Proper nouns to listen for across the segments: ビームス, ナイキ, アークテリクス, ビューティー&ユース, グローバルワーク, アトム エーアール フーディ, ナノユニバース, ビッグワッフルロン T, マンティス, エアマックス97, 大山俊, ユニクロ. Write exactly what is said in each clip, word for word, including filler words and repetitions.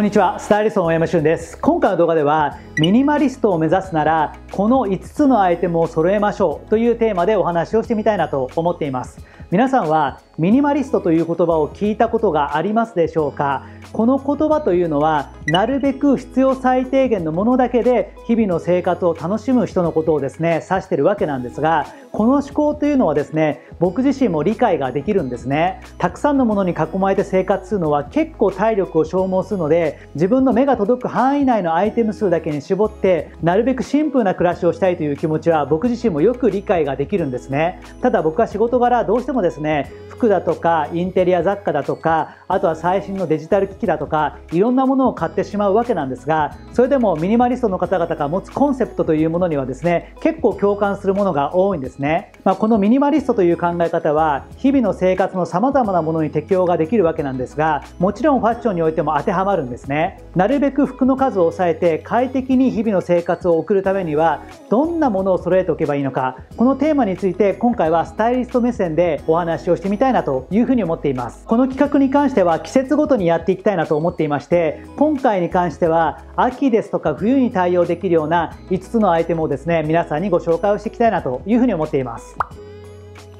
こんにちは、スタイリストの大山俊です。今回の動画ではミニマリストを目指すならこのいつつのアイテムを揃えましょうというテーマでお話をしてみたいなと思っています。皆さんはミニマリストという言葉を聞いたことがありますでしょうか？この言葉というのはなるべく必要最低限のものだけで日々の生活を楽しむ人のことをですね指しているわけなんですが、この思考というのはですね僕自身も理解ができるんですね。たくさんのものに囲まれて生活するのは結構体力を消耗するので、自分の目が届く範囲内のアイテム数だけに絞ってなるべくシンプルな暮らしをしたいという気持ちは僕自身もよく理解ができるんですね。ただ僕は仕事柄どうしてもですね服だとかインテリア雑貨だとか、あとは最新のデジタル機器だとかいろんなものを買ってしまうわけなんですが、それでもミニマリストの方々が持つコンセプトというものにはですね結構共感するものが多いんですね。まあ、このミニマリストという考え方は日々の生活のさまざまなものに適用ができるわけなんですが、もちろんファッションにおいても当てはまるんですね。なるべく服の数を抑えて快適に日々の生活を送るためにはどんなものを揃えておけばいいのか、このテーマについて今回はスタイリスト目線でお話をしてみたいなというふうに思っています。この企画に関しては季節ごとにやっていきたいなと思っていまして、今回に関しては秋ですとか冬に対応できるようないつつのアイテムをですね皆さんにご紹介をしていきたいなというふうに思っています。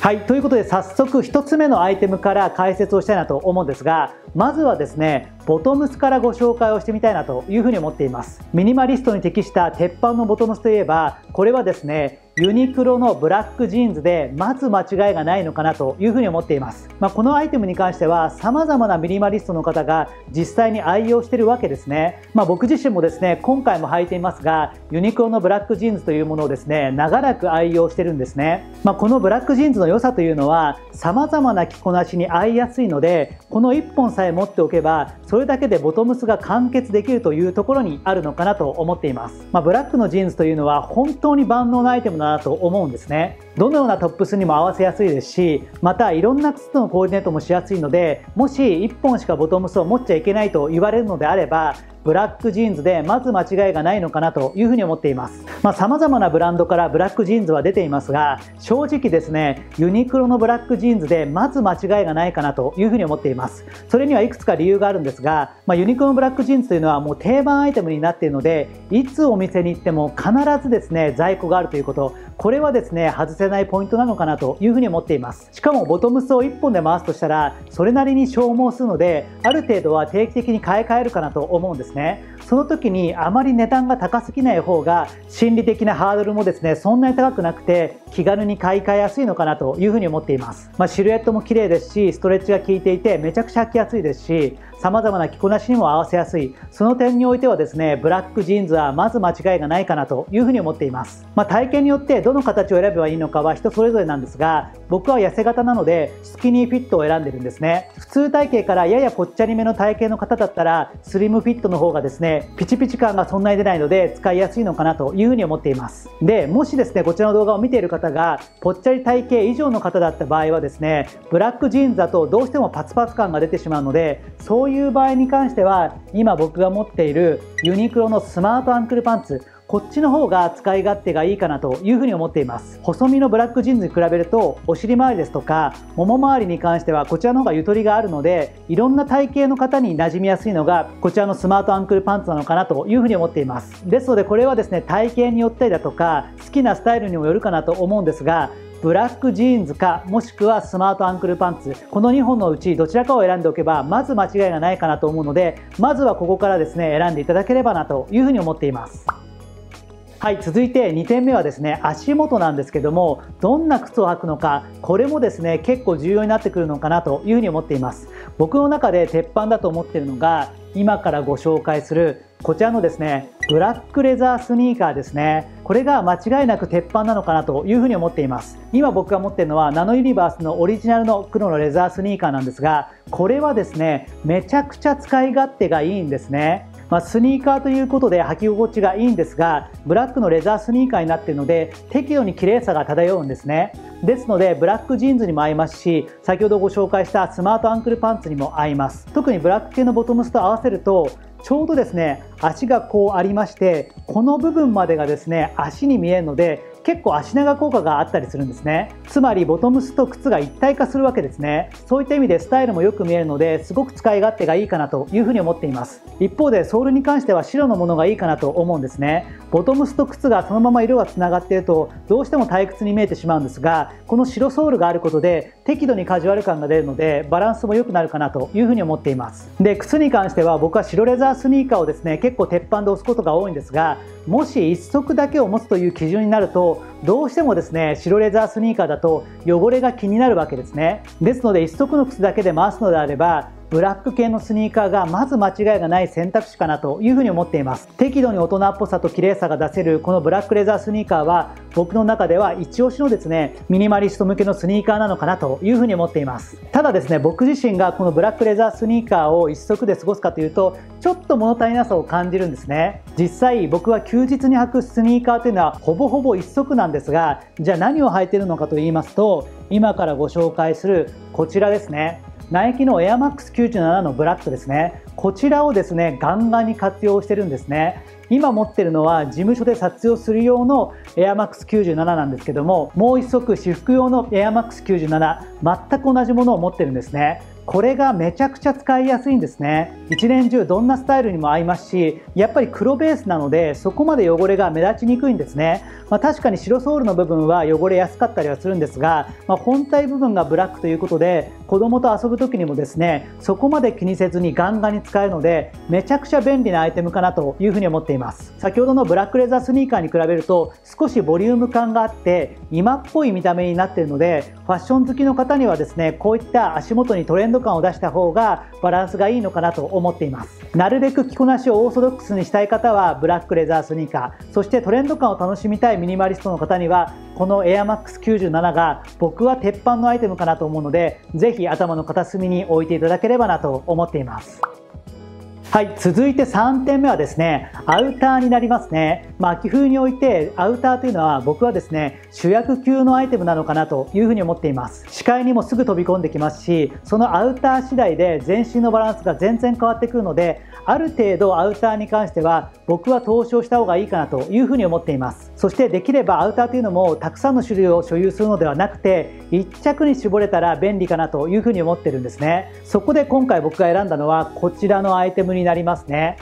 はい、ということで早速ひとつめのアイテムから解説をしたいなと思うんですが、まずはですねボトムスからご紹介をしてみたいなというふうに思っています。ミニマリストに適した鉄板のボトムスといえば、これはですねユニクロのブラックジーンズでまず間違いがないのかなというふうに思っています。まあ、このアイテムに関しては様々なミニマリストの方が実際に愛用しているわけですね。まあ、僕自身もですね今回も履いていますが、ユニクロのブラックジーンズというものをですね長らく愛用してるんですね。まあ、このブラックジーンズの良さというのは様々な着こなしに合いやすいので、このいっぽんさえ持っておけばそれだけでボトムスが完結できるというところにあるのかなと思っています。まあ、ブラックのジーンズというのは本当に万能なアイテムななと思うんですね。どのようなトップスにも合わせやすいですし、またいろんな靴とのコーディネートもしやすいので、もしいっぽんしかボトムスを持っちゃいけないと言われるのであればブラックジーンズでまず間違いがないのかなというふうに思っています。まあ、様々なブランドからブラックジーンズは出ていますが、正直ですねユニクロのブラックジーンズでまず間違いがないかなというふうに思っています。それにはいくつか理由があるんですが、まあ、ユニクロのブラックジーンズというのはもう定番アイテムになっているので、いつお店に行っても必ずですね在庫があるということ、これはですね外せないポイントなのかなというふうに思っています。しかもボトムスをいっぽんで回すとしたらそれなりに消耗するので、ある程度は定期的に買い替えるかなと思うんですね。その時にあまり値段が高すぎない方が心理的なハードルもですねそんなに高くなくて気軽に買い替えやすいのかなというふうに思っています。まあ、シルエットも綺麗ですし、ストレッチが効いていてめちゃくちゃ履きやすいですし、さまざまな着こなしにも合わせやすい、その点においてはですねブラックジーンズはまず間違いがないかなというふうに思っています。まあ、体型によってどの形を選べばいいのかは人それぞれなんですが、僕は痩せ型なのでスキニーフィットを選んでるんですね。普通体型からややぽっちゃりめの体型の方だったらスリムフィットの方がですねピチピチ感がそんなに出ないので使いやすいのかなというふうに思っています。でもしですねこちらの動画を見ている方がぽっちゃり体型以上の方だった場合はですねブラックジーンズだとどうしてもパツパツ感が出てしまうので、そういうそういう場合に関しては今僕が持っているユニクロのスマートアンクルパンツ、こっちの方が使い勝手がいいかなというふうに思っています。細身のブラックジーンズに比べるとお尻周りですとかもも周りに関してはこちらの方がゆとりがあるので、いろんな体型の方に馴染みやすいのがこちらのスマートアンクルパンツなのかなというふうに思っています。ですのでこれはですね体型によったりだとか好きなスタイルにもよるかなと思うんですが、ブラックジーンズかもしくはスマートアンクルパンツ、このにほんのうちどちらかを選んでおけばまず間違いがないかなと思うので、まずはここからですね選んでいただければなというふうに思っています。はい、続いてにてんめはですね足元なんですけども、どんな靴を履くのか、これもですね結構重要になってくるのかなというふうに思っています。僕の中で鉄板だと思っているのが今からご紹介するこちらのですねブラックレザースニーカーですね。これが間違いなく鉄板なのかなというふうに思っています。今僕が持っているのはナノユニバースのオリジナルの黒のレザースニーカーなんですが、これはですねめちゃくちゃ使い勝手がいいんですね。まあ、スニーカーということで履き心地がいいんですが、ブラックのレザースニーカーになっているので適度に綺麗さが漂うんですね。ですのでブラックジーンズにも合いますし、先ほどご紹介したスマートアンクルパンツにも合います。特にブラック系のボトムスと合わせるとちょうどですね足がこうありまして、この部分までがですね足に見えるので結構足長効果があったりするんですね。つまりボトムスと靴が一体化するわけですね。そういった意味でスタイルもよく見えるので、すごく使い勝手がいいかなというふうに思っています。一方でソールに関しては白のものがいいかなと思うんですね。ボトムスと靴がそのまま色がつながっているとどうしても退屈に見えてしまうんですが、この白ソールがあることで適度にカジュアル感が出るのでバランスも良くなるかなというふうに思っています。で、靴に関しては僕は白レザースニーカーをですね、結構鉄板で押すことが多いんですが、もし一足だけを持つという基準になるとどうしてもですね、白レザースニーカーだと汚れが気になるわけですね。ですので一足の靴だけで回すのであればブラック系のスニーカーがまず間違いがない選択肢かなというふうに思っています。適度に大人っぽさと綺麗さが出せるこのブラックレザースニーカーは僕の中では一押しのですね、ミニマリスト向けのスニーカーなのかなというふうに思っています。ただですね、僕自身がこのブラックレザースニーカーを一足で過ごすかというとちょっと物足りなさを感じるんですね。実際僕は休日に履くスニーカーというのはほぼほぼ一足なんですが、じゃあ何を履いているのかと言いますと、今からご紹介するこちらですね、ナイキのエアマックスきゅうじゅうななのブラックですね。こちらをですね、ガンガンに活用してるんですね。今持ってるのは事務所で撮影する用のエアマックスきゅうじゅうなななんですけども、もう一足私服用のエアマックスきゅうじゅうなな、全く同じものを持ってるんですね。これがめちゃくちゃ使いやすいんですね。一年中どんなスタイルにも合いますし、やっぱり黒ベースなのでそこまで汚れが目立ちにくいんですね。まあ、確かに白ソールの部分は汚れやすかったりはするんですが、まあ、本体部分がブラックということで子供と遊ぶ時にもですね、そこまで気にせずにガンガンに使えるのでめちゃくちゃ便利なアイテムかなというふうに思っています。先ほどのブラックレザースニーカーに比べると少しボリューム感があって今っぽい見た目になっているので、ファッション好きの方にはですね、こういった足元にトレンド感を出した方がバランスがいいのかなと思っています。なるべく着こなしをオーソドックスにしたい方はブラックレザースニーカー、そしてトレンド感を楽しみたいミニマリストの方にはこのエアマックスきゅうじゅうななが僕は鉄板のアイテムかなと思うので、ぜひ頭の片隅に置いていただければなと思っています。はい、続いてさんてんめはですね、アウターになりますね。まあ、秋冬においてアウターというのは僕はですね、主役級のアイテムなのかなというふうに思っています。視界にもすぐ飛び込んできますし、そのアウター次第で全身のバランスが全然変わってくるので、ある程度アウターに関しては僕は投資をした方がいいかなというふうに思っています。そしてできればアウターというのもたくさんの種類を所有するのではなくていっ着に絞れたら便利かなというふうに思ってるんですね。そこで今回僕が選んだのはこちらのアイテムになりますね。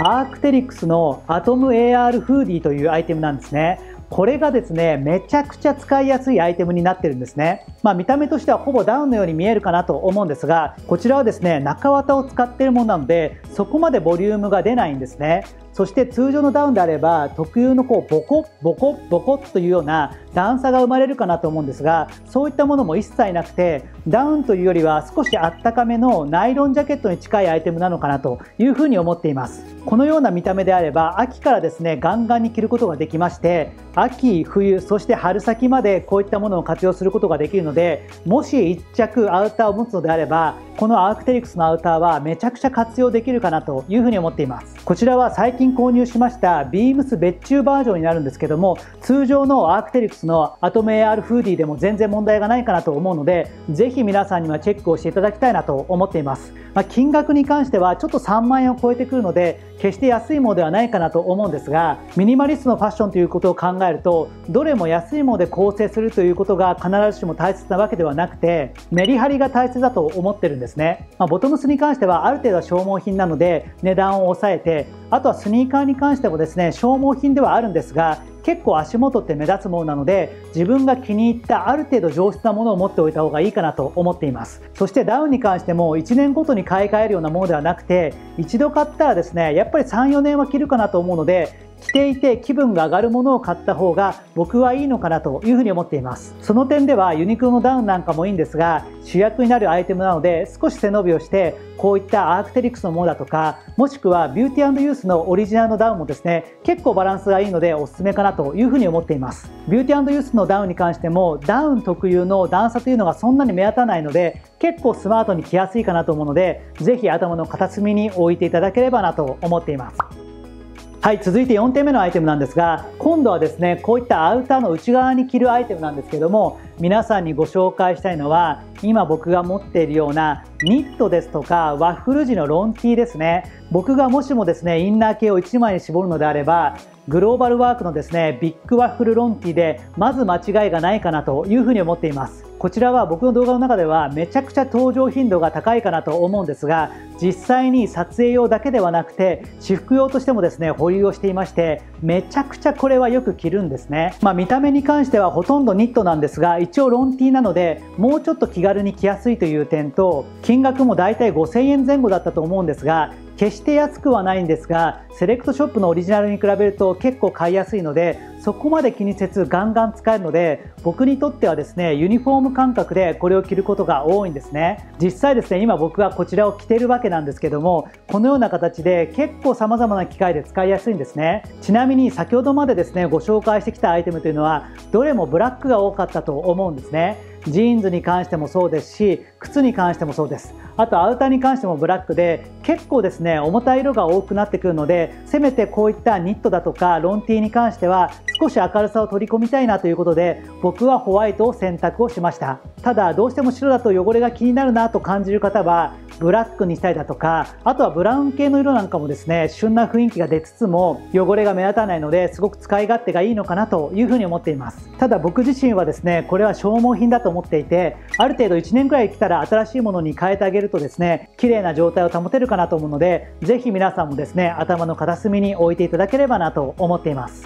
アークテリクスのアトム エーアール フーディというアイテムなんですね。これがですね、めちゃくちゃ使いやすいアイテムになってるんですね。まあ、見た目としてはほぼダウンのように見えるかなと思うんですが、こちらはですね、中綿を使っているものなのでそこまでボリュームが出ないんですね。そして通常のダウンであれば特有のこうボコボコボコというような段差が生まれるかなと思うんですが、そういったものも一切なくて、ダウンというよりは少しあったかめのナイロンジャケットに近いアイテムなのかなというふうに思っています。このような見た目であれば秋からですね、ガンガンに着ることができまして、秋冬そして春先までこういったものを活用することができるので、もし一着アウターを持つのであればこのアークテリクスのアウターはめちゃくちゃ活用できるかなというふうに思っています。こちらは最近最近購入しましたビームス別注バージョンになるんですけども、通常のアークテリクスのアトム エーアール フーディでも全然問題がないかなと思うので、ぜひ皆さんにはチェックをしていただきたいなと思っています。まあ、金額に関してはちょっとさんまんえんを超えてくるので決して安いものではないかなと思うんですが、ミニマリストのファッションということを考えるとどれも安いもので構成するということが必ずしも大切なわけではなくて、メリハリが大切だと思ってるんですね。まあ、ボトムスに関してはある程度は消耗品なので値段を抑えて、あとはスニーカーに関してもですね、消耗品ではあるんですが結構足元って目立つものなので、自分が気に入ったある程度上質なものを持っておいた方がいいかなと思っています。そしてダウンに関してもいちねんごとに買い替えるようなものではなくて、一度買ったらですねやっぱりさんよねんは着るかなと思うので、着ていて気分が上がるものを買った方が僕はいいのかなというふうに思っています。その点ではユニクロのダウンなんかもいいんですが、主役になるアイテムなので少し背伸びをして、こういったアークテリクスのものだとか、もしくはビューティー&ユースのオリジナルのダウンもですね結構バランスがいいのでおすすめかなというふうに思っています。ビューティー&ユースのダウンに関してもダウン特有の段差というのがそんなに目立たないので結構スマートに着やすいかなと思うので、ぜひ頭の片隅に置いていただければなと思っています。はい、続いてよんてんめのアイテムなんですが、今度はですねこういったアウターの内側に着るアイテムなんですけども、皆さんにご紹介したいのは今僕が持っているようなニットですとかワッフル地のロン T ですね。僕がもしもですねインナー系をいちまいに絞るのであれば、グローバルワークのですねビッグワッフルロン T でまず間違いがないかなというふうに思っています。こちらは僕の動画の中ではめちゃくちゃ登場頻度が高いかなと思うんですが、実際に撮影用だけではなくて私服用としてもですね保有をしていまして、めちゃくちゃこれはよく着るんですね。まあ、見た目に関してはほとんどニットなんですが、一応ロン T なのでもうちょっと気軽に着やすいという点と、金額もだいたいごせんえんまえ後だったと思うんですが、決して安くはないんですが、セレクトショップのオリジナルに比べると結構買いやすいので、そこまで気にせずガンガン使えるので、僕にとってはですねユニフォーム感覚でこれを着ることが多いんですね。実際ですね今僕はこちらを着ているわけなんですけども、このような形で結構様々な機械で使いやすいんですね。ちなみに先ほどまでですねご紹介してきたアイテムというのはどれもブラックが多かったと思うんですね。ジーンズに関してもそうですし、靴に関してもそうです。あとアウターに関してもブラックで、結構ですね重たい色が多くなってくるので、せめてこういったニットだとかロン T に関しては少し明るさを取り込みたいなということで、僕はホワイトを選択をしました。ただどうしても白だと汚れが気になるなと感じる方はブラックにしたりだとか、あとはブラウン系の色なんかもですね旬な雰囲気が出つつも汚れが目立たないので、すごく使い勝手がいいのかなというふうに思っています。ただ僕自身はですねこれは消耗品だと思っていて、ある程度いちねんくらい来たら新しいものに変えてあげるとですね綺麗な状態を保てるかなと思うので、ぜひ皆さんもですね頭の片隅に置いていただければなと思っています。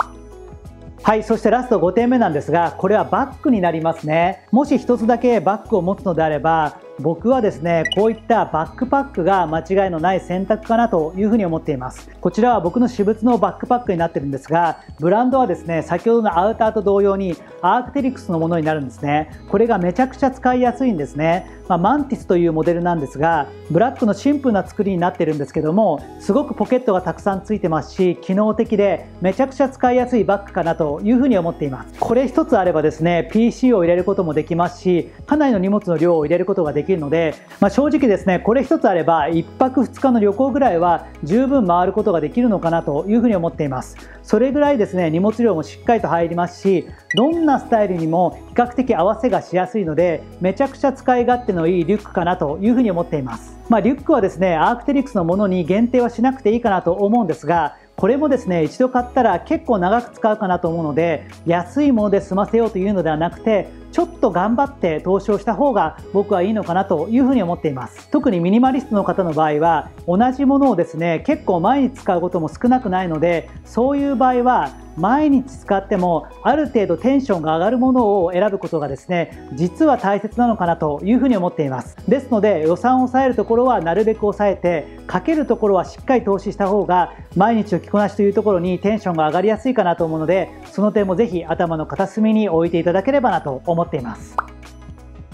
はい、そしてラストごてんめなんですが、これはバッグになりますね。もしひとつだけバッグを持つのであれば、僕はですねこういったバックパックが間違いのない選択かなというふうに思っています。こちらは僕の私物のバックパックになってるんですが、ブランドはですね先ほどのアウターと同様にアークテリクスのものになるんですね。これがめちゃくちゃ使いやすいんですね。まあ、マンティスというモデルなんですが、ブラックのシンプルな作りになってるんですけども、すごくポケットがたくさんついてますし、機能的でめちゃくちゃ使いやすいバッグかなというふうに思っています。これ一つあればですね ピーシー を入れることもできますし、かなりの荷物の量を入れることができますできるので、まあ、正直ですねこれ一つあればいっぱくふつかの旅行ぐらいは十分回ることができるのかなというふうに思っています。それぐらいですね荷物量もしっかりと入りますし、どんなスタイルにも比較的合わせがしやすいので、めちゃくちゃ使い勝手のいいリュックかなというふうに思っています。まあ、リュックはですねアークテリクスのものに限定はしなくていいかなと思うんですが、これもですね一度買ったら結構長く使うかなと思うので、安いもので済ませようというのではなくて、ちょっと頑張って投資をした方が僕はいいのかなというふうに思っています。特にミニマリストの方の場合は同じものをですね結構毎日使うことも少なくないので、そういう場合は毎日使ってもある程度テンションが上がるものを選ぶことがですね実は大切なのかなというふうに思っています。ですので予算を抑えるところはなるべく抑えて、かけるところはしっかり投資した方が毎日の着こなしというところにテンションが上がりやすいかなと思うので、その点もぜひ頭の片隅に置いていただければなと思っています。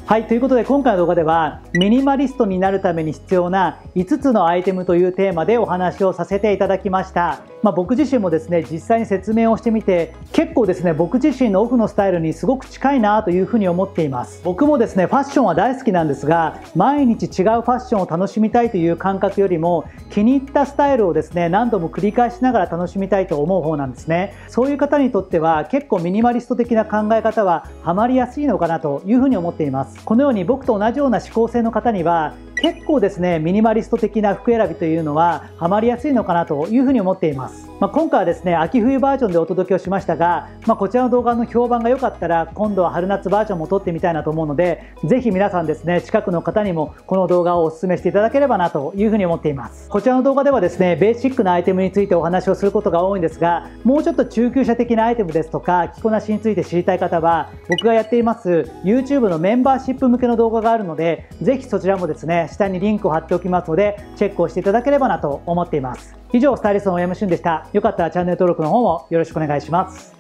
はい、ということで今回の動画ではミニマリストになるために必要ないつつのアイテムというテーマでお話をさせていただきました。まあ、僕自身もですね実際に説明をしてみて、結構ですね僕自身のオフのスタイルにすごく近いなというふうに思っています。僕もですねファッションは大好きなんですが、毎日違うファッションを楽しみたいという感覚よりも、気に入ったスタイルをですね何度も繰り返しながら楽しみたいと思う方なんですね。そういう方にとっては結構ミニマリスト的な考え方はハマりやすいのかなというふうに思っています。このように僕と同じような思考性の方には結構ですねミニマリスト的な服選びというのはハマりやすいのかなというふうに思っています。まあ、今回はですね秋冬バージョンでお届けをしましたが、まあ、こちらの動画の評判が良かったら今度は春夏バージョンも撮ってみたいなと思うので、ぜひ皆さんですね近くの方にもこの動画をお勧めしていただければなというふうに思っています。こちらの動画ではですねベーシックなアイテムについてお話をすることが多いんですが、もうちょっと中級者的なアイテムですとか着こなしについて知りたい方は、僕がやっています ユーチューブ のメンバーシップ向けの動画があるので、ぜひそちらもですね下にリンクを貼っておきますので、チェックをしていただければなと思っています。以上、スタイリストのエムシュンでした。よかったらチャンネル登録の方もよろしくお願いします。